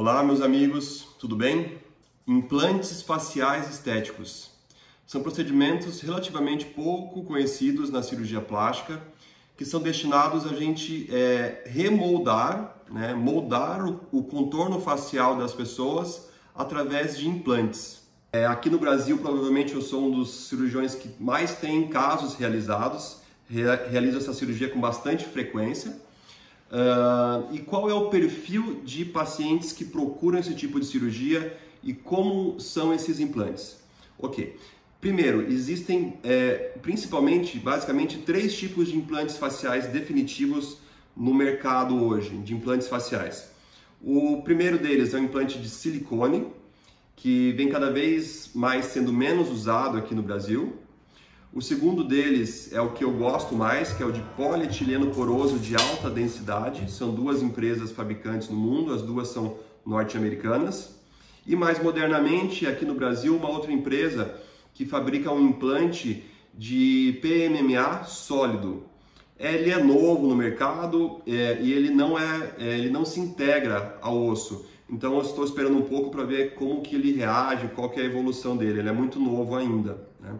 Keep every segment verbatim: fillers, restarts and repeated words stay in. Olá, meus amigos, tudo bem? Implantes faciais estéticos são procedimentos relativamente pouco conhecidos na cirurgia plástica, que são destinados a gente é, remoldar, né, moldar o, o contorno facial das pessoas através de implantes. É, aqui no Brasil, provavelmente, eu sou um dos cirurgiões que mais tem casos realizados, re, realizo essa cirurgia com bastante frequência. Uh, e qual é o perfil de pacientes que procuram esse tipo de cirurgia e como são esses implantes? Ok. Primeiro, existem é, principalmente, basicamente, três tipos de implantes faciais definitivos no mercado hoje, de implantes faciais. O primeiro deles é o implante de silicone, que vem cada vez mais sendo menos usado aqui no Brasil. O segundo deles é o que eu gosto mais, que é o de polietileno poroso de alta densidade. São duas empresas fabricantes no mundo, as duas são norte-americanas. E mais modernamente, aqui no Brasil, uma outra empresa que fabrica um implante de P M M A sólido. Ele é novo no mercado é, e ele não, é, é, ele não se integra ao osso. Então eu estou esperando um pouco para ver como que ele reage, qual que é a evolução dele. Ele é muito novo ainda, né?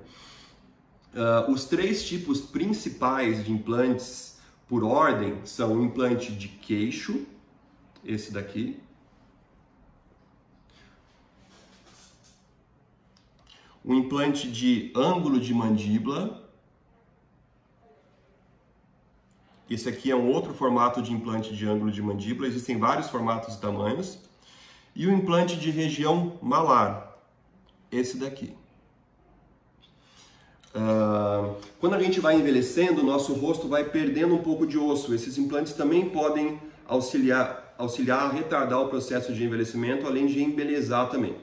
Uh, os três tipos principais de implantes por ordem são o implante de queixo, esse daqui, o implante de ângulo de mandíbula. Esse aqui é um outro formato de implante de ângulo de mandíbula. Existem vários formatos e tamanhos. E o implante de região malar, esse daqui. Uh, quando a gente vai envelhecendo, o nosso rosto vai perdendo um pouco de osso. Esses implantes também podem auxiliar, auxiliar a retardar o processo de envelhecimento, além de embelezar também.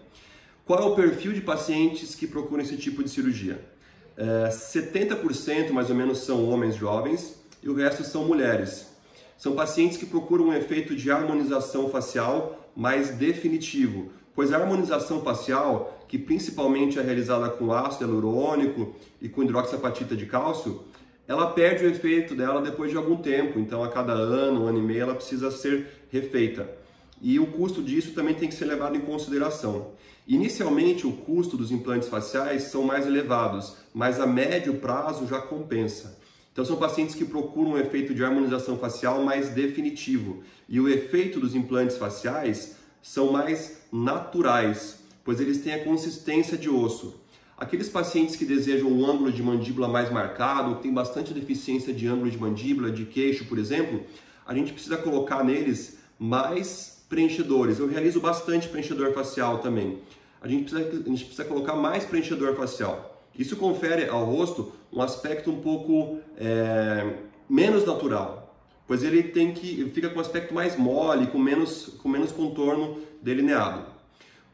Qual é o perfil de pacientes que procuram esse tipo de cirurgia? É, setenta por cento mais ou menos são homens jovens e o resto são mulheres. São pacientes que procuram um efeito de harmonização facial mais definitivo, pois a harmonização facial, que principalmente é realizada com ácido hialurônico e com hidroxapatita de cálcio, ela perde o efeito dela depois de algum tempo, então a cada ano, um ano e meio, ela precisa ser refeita. E o custo disso também tem que ser levado em consideração. Inicialmente, o custo dos implantes faciais são mais elevados, mas a médio prazo já compensa. Então, são pacientes que procuram um efeito de harmonização facial mais definitivo. E o efeito dos implantes faciais são mais naturais, pois eles têm a consistência de osso. Aqueles pacientes que desejam um ângulo de mandíbula mais marcado, que tem bastante deficiência de ângulo de mandíbula, de queixo, por exemplo, a gente precisa colocar neles mais preenchedores. Eu realizo bastante preenchedor facial também. A gente precisa, a gente precisa colocar mais preenchedor facial. Isso confere ao rosto um aspecto um pouco é, menos natural, pois ele tem que ele fica com um aspecto mais mole, com menos, com menos contorno delineado.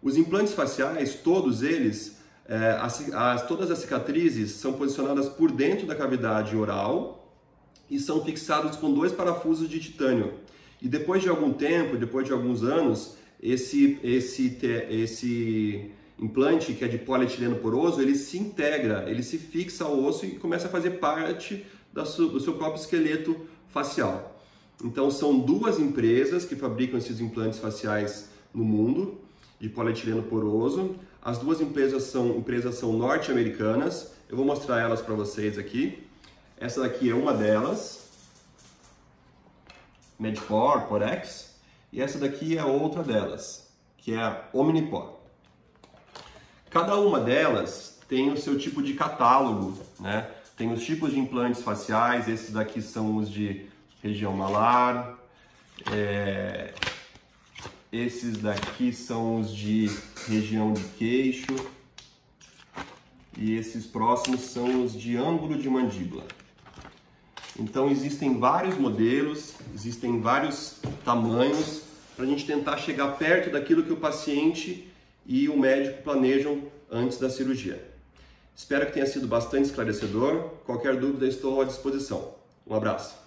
Os implantes faciais, todos eles, é, as, as, todas as cicatrizes são posicionadas por dentro da cavidade oral e são fixados com dois parafusos de titânio. E depois de algum tempo, depois de alguns anos, esse, esse, esse implante, que é de polietileno poroso, ele se integra, ele se fixa ao osso e começa a fazer parte da su, do seu próprio esqueleto facial. Então, são duas empresas que fabricam esses implantes faciais no mundo, de polietileno poroso. As duas empresas são, empresas são norte-americanas. Eu vou mostrar elas para vocês aqui. Essa daqui é uma delas, Medipor, Porex, e essa daqui é outra delas, que é a Omnipor. Cada uma delas tem o seu tipo de catálogo, né? Tem os tipos de implantes faciais, esses daqui são os de região malar, é... esses daqui são os de região de queixo, e esses próximos são os de ângulo de mandíbula. Então existem vários modelos, existem vários tamanhos para a gente tentar chegar perto daquilo que o paciente e o médico planejam antes da cirurgia. Espero que tenha sido bastante esclarecedor. Qualquer dúvida, estou à disposição. Um abraço.